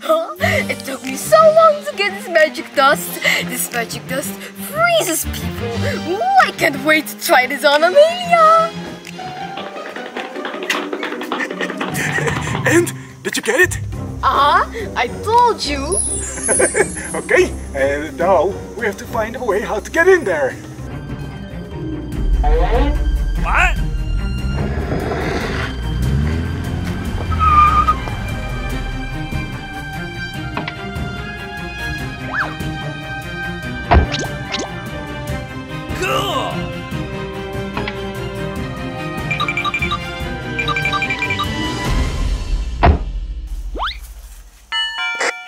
Huh? It took me so long to get this magic dust. This magic dust freezes people. Ooh, I can't wait to try this on Amelia. And did you get it? I told you. Okay, and now we have to find a way how to get in there. What?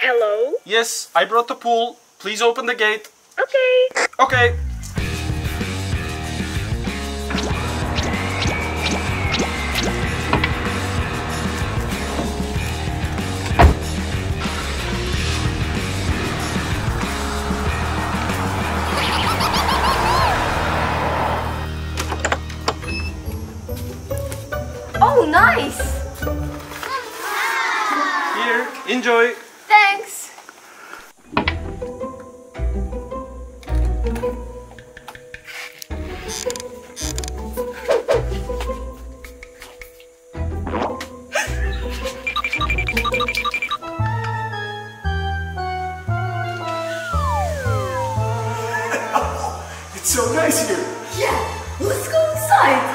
Hello? Yes, I brought the pool. Please open the gate. Okay. Okay. Oh, nice! Here, enjoy. Thanks. It's so nice here. Yeah, let's go inside.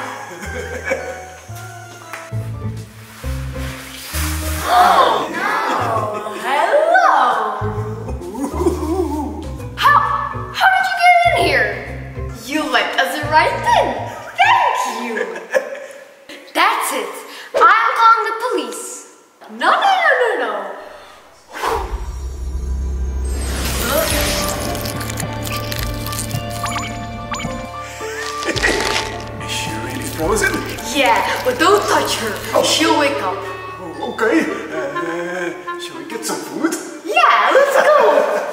Right then, thank you. That's it. I'm calling the police. No. Is she really frozen? Yeah, but don't touch her. Oh. She'll wake up. Okay. Shall we get some food? Yeah, let's go.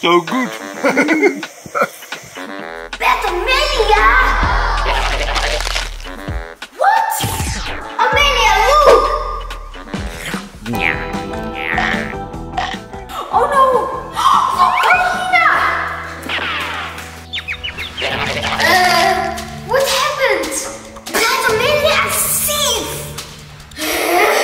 So good. That's Amelia! What? Amelia, look! Oh no! Avelina! What happened? That's Amelia a thief!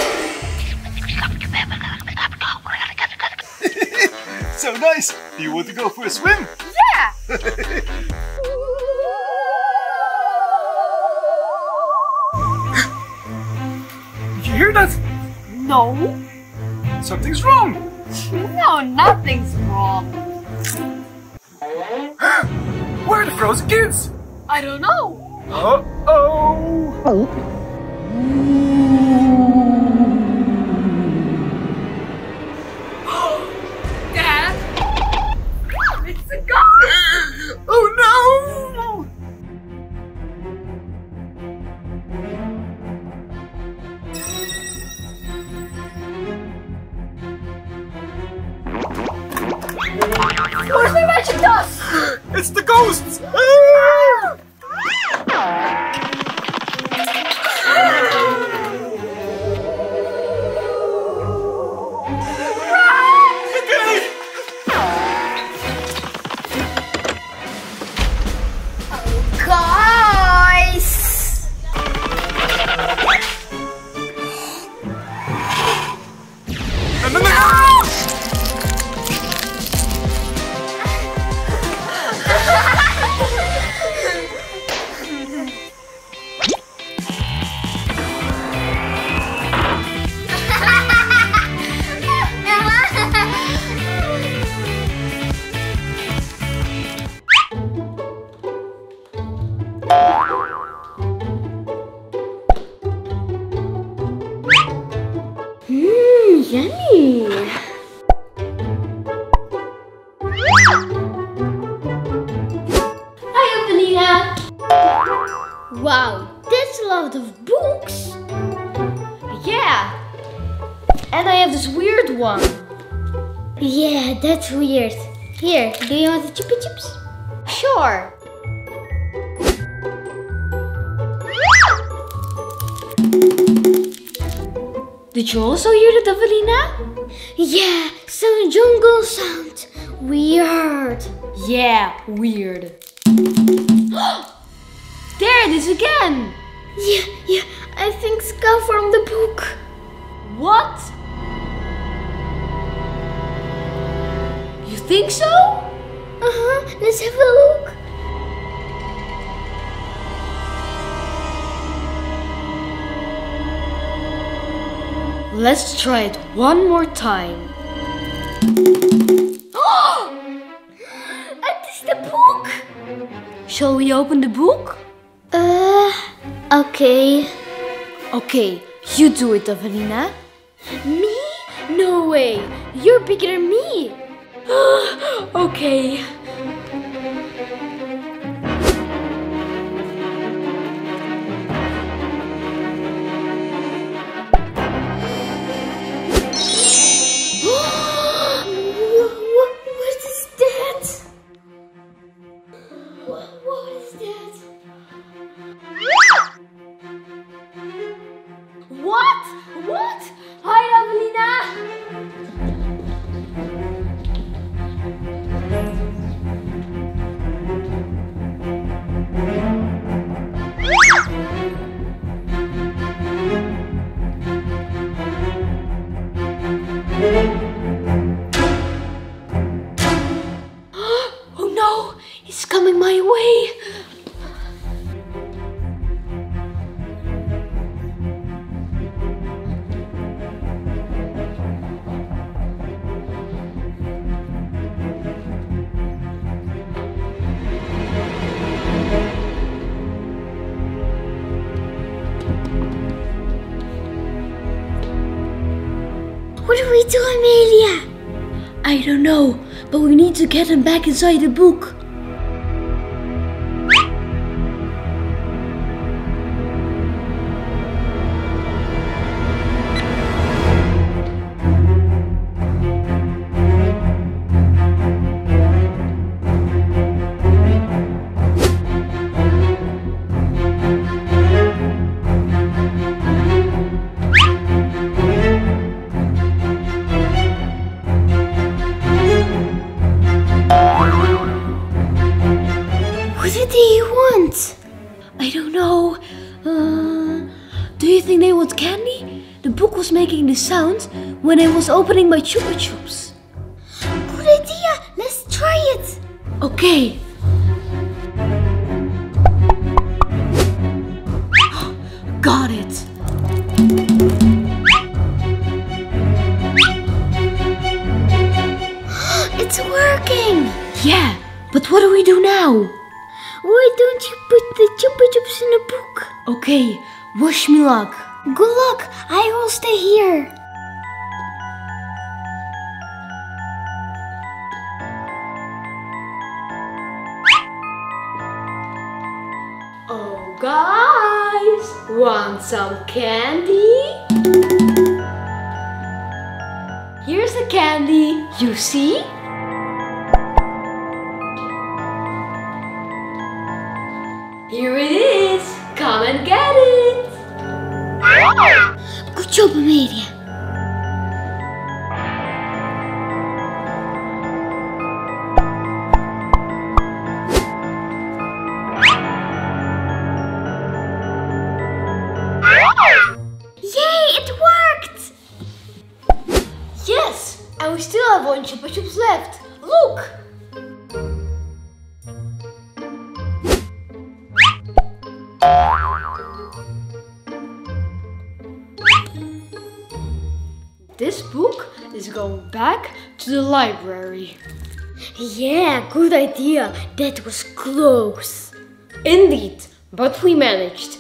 So nice! Do you want to go for a swim? Yeah! Did you hear that? No. Something's wrong. No, nothing's wrong. Where are the frozen kids? I don't know. Uh-oh. Where's my magic dust? It's the ghosts! Yummy! Hi, Avelina! Wow, that's a lot of books! Yeah! And I have this weird one. Yeah, that's weird. Here, do you want the Chupa Chups? Sure! Did you also hear that, Avelina? Yeah, some jungle sound. Weird. Yeah, weird. There it is again. Yeah, I think it's come from the book. What? You think so? Let's have a look. Let's try it one more time. Oh! It is the book! Shall we open the book? Okay. Okay, you do it, Avelina. Me? No way! You're bigger than me! Okay. What? Hi, Avelina! Oh no! It's coming my way! What do we do, Amelia? I don't know, but we need to get him back inside the book. I don't know. Do you think they want candy? The book was making this sound when I was opening my Chupa Chups. Good idea! Let's try it! Okay. Got it! It's working! Yeah, but what do we do now? Why don't you put the Chupa Chups in a book? Okay, wish me luck. Good luck, I will stay here. Oh guys, want some candy? Here's the candy, you see? Here it is! Come and get it! Good job, Amelia! Yay! It worked! Yes! And we still have one Chupa Chups left! Look! This book is going back to the library. Yeah, good idea. That was close. Indeed, but we managed.